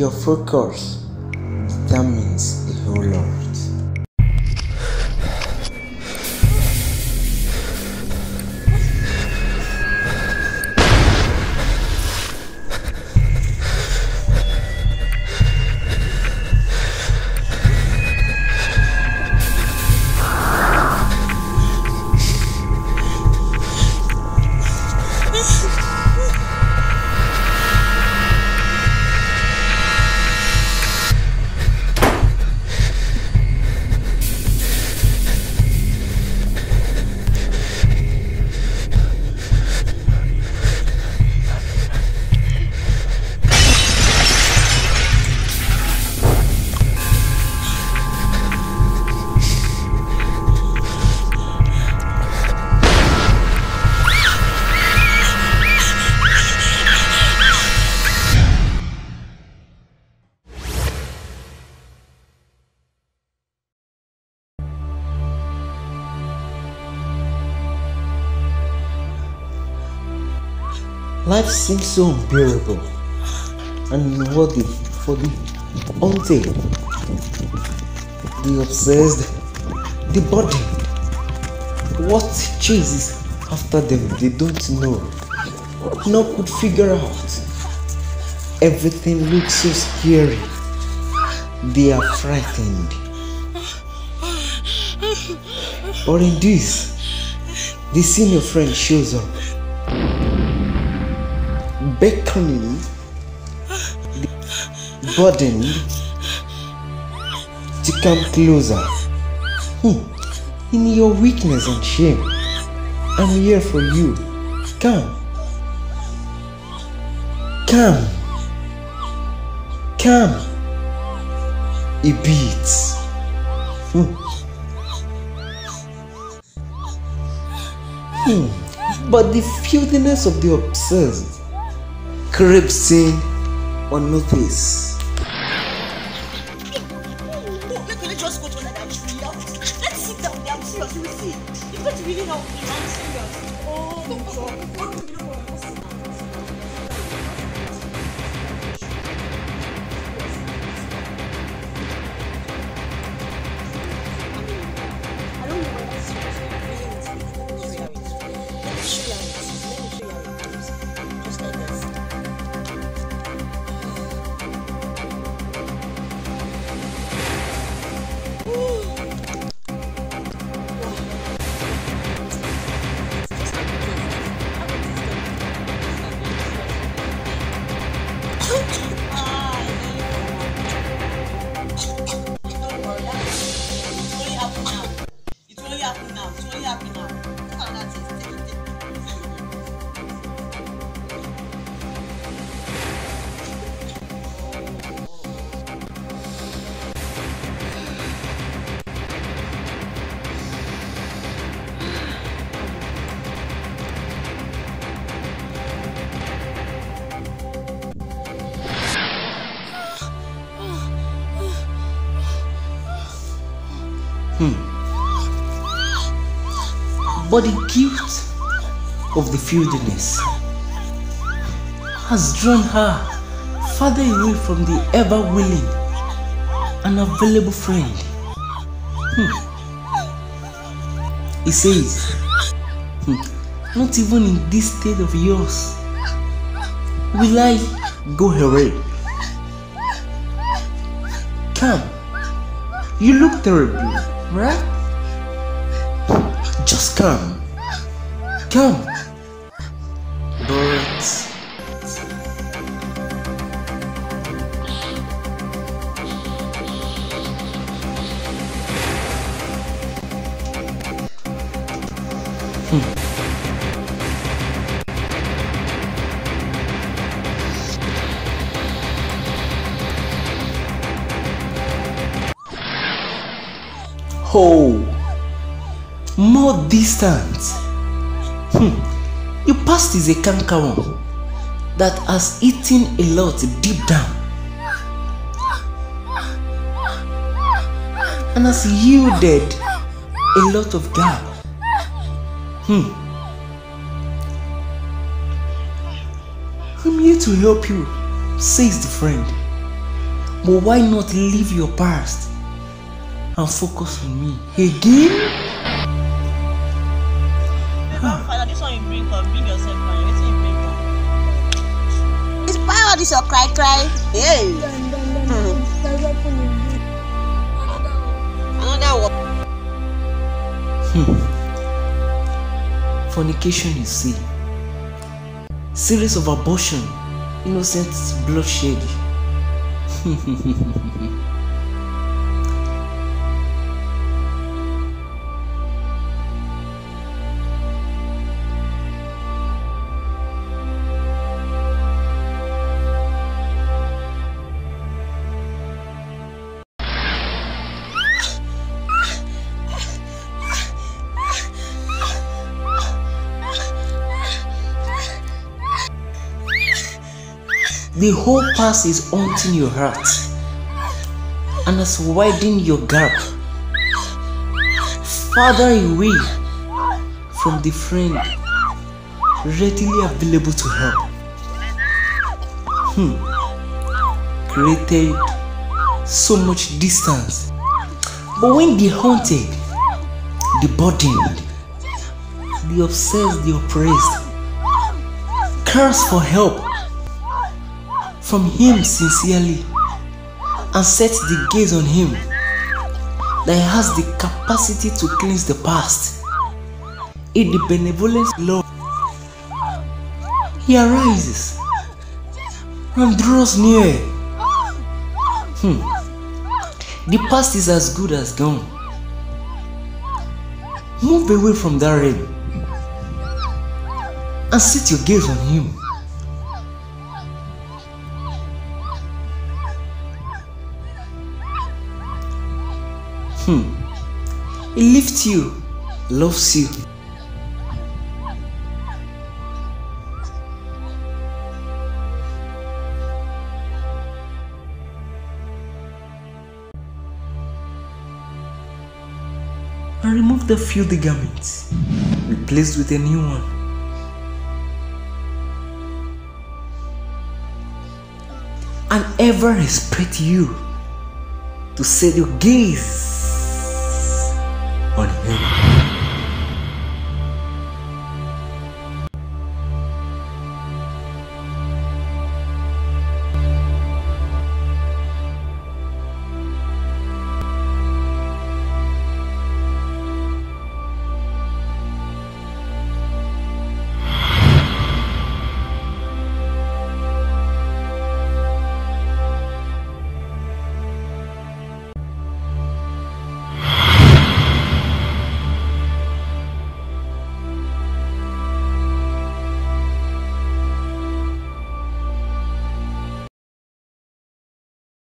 your full course. That means the whole Lord. Life seems so unbearable and unworthy for the untamed, the obsessed, the burdened. What chases after them they don't know, nor could figure out. Everything looks so scary. They are frightened. But in this, the senior friend shows up, beckoning the burdened to come closer. In your weakness and shame, I'm here for you. Come. Come. Come. He beats. But the filthiness of the obsessed creeps in unnoticed. Let me just go to another tree. Let's sit down there. I'm serious. You will see. It's not really help me. I'm serious. Oh my God. What do you But the guilt of the filthiness has drawn her farther away from the ever-willing and available friend. He says, not even in this state of yours will I go away. Come, you look terrible, right? Just come. Come. But oh, more distant. Your past is a cankerworm that has eaten a lot deep down and has yielded a lot of gall. I'm here to help you, says the friend. But why not leave your past and focus on me? Again? Father, this one you bring yourself down. This one you bring down. This power, this your cry, cry. Hey. Another one. Fornication is sin. Series of abortion, innocent bloodshed. The whole past is haunting your heart and has widened your gap farther away from the friend readily available to help. Created so much distance. But when the haunted, the burdened, the obsessed, the oppressed cries for help from him sincerely and set the gaze on him, that he has the capacity to cleanse the past in the benevolent love, he arises and draws near. The past is as good as gone. Move away from that realm and set your gaze on him. He lifts you, loves you. And remove the filthy garments, replaced with a new one. And ever expect you to set your gaze on him.